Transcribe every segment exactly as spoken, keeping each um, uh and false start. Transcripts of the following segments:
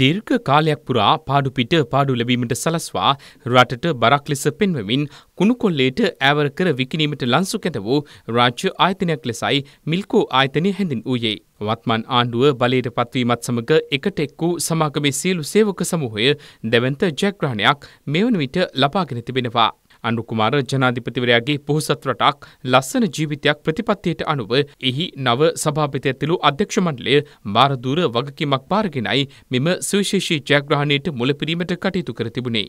දීර්ඝ කාලයක් පුරා පාඩු පිට පාඩු ලැබීමට සලස්වා රටට බරක් ලෙස පෙන්වමින් කුණුකොල්ලේට ඈවර කර විකිණීමට ලන්සු කැඳ වූ රාජ්‍ය ආයතනයක් ලෙසයි මිල්කෝ ආයතනය හැඳින්වූයේ. වත්මන් ආණ්ඩුව බලයට පත්වීමත් සමග එකට එක් වූ සමාගමේ සියලු සේවක සමූහය දැවැන්ත ජයග්‍රහණයක් මේ වන විට ලබාගෙන තිබෙනවා. අනුකුමාර ජනාධිපතිවරයාගේ පොහොසත් රටක් ලස්සන ජීවිතයක් ප්‍රතිපත්තියට අනුව එහි නව සභාපති ඇතුළු අධ්‍යක්ෂ මණ්ඩලය මාරදූර වගකීමක් බාරගෙනයි මෙම සුවිශේෂී ජයග්‍රහණයට මුලපිරීමට කටයුතු කර තිබුණේ.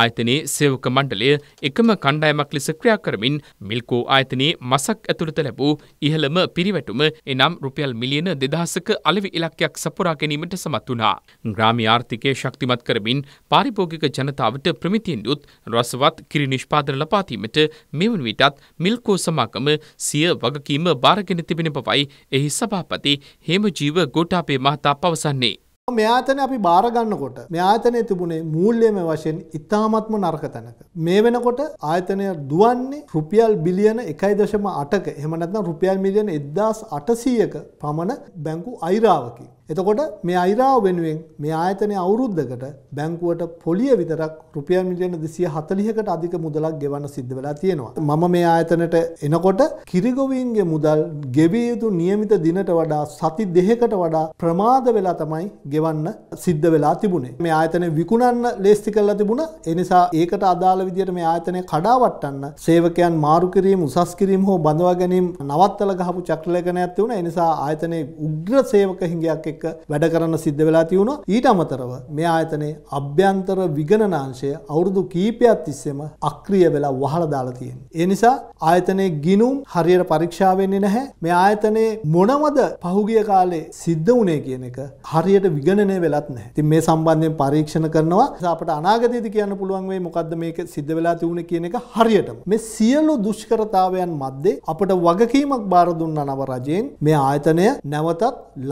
ආයතනයේ සේවක මණ්ඩලය එකම කණ්ඩායමක් ලෙස ක්‍රියා කරමින් මිල්කෝ ආයතනයේ මසක් ඇතුළත ලැබූ ඉහළම පිරිවැටුම එනම් රුපියල් මිලියන දෙදහසක අලෙවි ඉලක්කයක් සපුරා ගැනීමට සමත් වුණා. ග්‍රාමීය ආර්ථිකය ශක්තිමත් කරමින් පාරිභෝගික ජනතාවට ප්‍රමිතියෙන් යුත් රසවත් කිරි නිෂ්පාදන ලබා දීමට මෙවන විටත් මිල්කෝ සමාගම සිය වගකීම බාරගෙන තිබෙන බවයි එහි සභාපති හේමජීව ගෝඨාපේ මහතා පවසන්නේ. මේ ආයතන අපි බාර ගන්නකොට මේ ආයතනයේ තිබුණේ මූල්‍යමය වශයෙන් ඉතාමත්ම නරක තැනක. මේ වෙනකොට ආයතනය දුවන්නේ රුපියල් බිලියන එකයි දශම අටක එහෙම නැත්නම් රුපියල් මිලියන එක්දාස් අටසීයක පමණ බැංකු අයිරාවකින්. එතකොට මේ අයිරාව වෙනුවෙන් මේ ආයතනයේ අවුරුද්දකට බැංකුවට පොලිය විතරක් රුපියල් මිලියන දෙසිය හතලිහකට අධික මුදලක් ගෙවන්න සිද්ධ වෙලා තියෙනවා. මම මේ ආයතනයට එනකොට කිරිගොවීන්ගේ මුදල් ගෙවිය යුතු නියමිත දිනට වඩා සති දෙකකට වඩා ප්‍රමාද වෙලා තමයි ගෙවන්න සිද්ධ වෙලා තිබුණේ. මේ ආයතනය විකුණන්න ලේස්ති කරලා තිබුණා. ඒ නිසා ඒකට අදාළ විදියට මේ ආයතනය කඩාවට්ටන්න සේවකයන් මාරු කිරීම, උසස් කිරීම හෝ බඳවා ගැනීම නවත්තලා ගහපු චක්‍රලේඛනයක් තිබුණා. ඒ නිසා ආයතනයේ උග්‍ර සේවක හිඟයක් එක්ක වැඩ කරන්න සිද්ධ වෙලා තිබුණා. ඊට අමතරව මේ ආයතනයේ අභ්‍යන්තර විගණනාංශය අවුරුදු කීපයක් තිස්සේම අක්‍රිය වෙලා වහලා දාලා තියෙනවා. ඒ නිසා ආයතනයේ ගිණුම් හරියට පරීක්ෂා වෙන්නේ නැහැ. මේ ආයතනයේ මොනවද පහුගිය කාලේ සිද්ධ වුණේ කියන එක හරියට විගණනය වෙලත් නැහැ. ඉතින් මේ සම්බන්ධයෙන් පරීක්ෂණ කරනවා. අපිට අනාගතයේදී කියන්න පුළුවන් වෙයි මොකද්ද මේක සිද්ධ වෙලා තියුනේ කියන එක හරියටම. මේ සියලු දුෂ්කරතාවයන් මැද්දේ අපට වගකීමක් බාර දුන්නා නව රජයෙන් මේ ආයතනය නැවතත්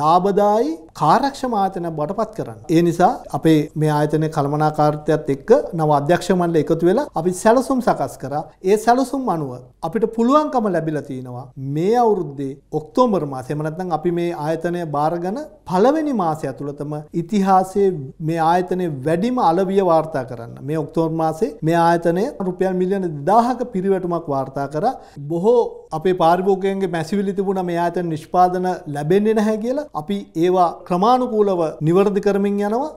ලාභදායි කාර්යක්ෂම ආයතනයක් බවට පත් කරන්න. ඒ නිසා අපේ මේ ආයතනයේ කළමනාකාරීත්වයත් එක්ක නව අධ්‍යක්ෂ මණ්ඩලය එකතු වෙලා අපි සැලසුම් සකස් කරා. ඒ සැලසුම් අනුව අපිට පුළුවන්කම ලැබිලා තිනවා මේ අවුරුද්දේ ඔක්තෝබර් මාසයේ එහෙම නැත්නම් අපි මේ ආයතනය බාරගෙන පළවෙනි මාසය තුළතම ඉතිහාසයේ මේ ආයතනයේ වැඩිම අලවිය වාර්තා කරන්න. මේ ඔක්තෝබර් මාසේ මේ ආයතනය රුපියල් මිලියන දෙදාහක පිරිවැටුමක් වාර්තා කරා. බොහෝ අපේ පාරිභෝගිකයන්ගේ මැසිවිලි තිබුණා මේ ආයතන නිෂ්පාදන ලැබෙන්නේ නැහැ කියලා. අපි ඒවා ක්‍රමානුකූලව නිවර්ද කරමින් යනවා.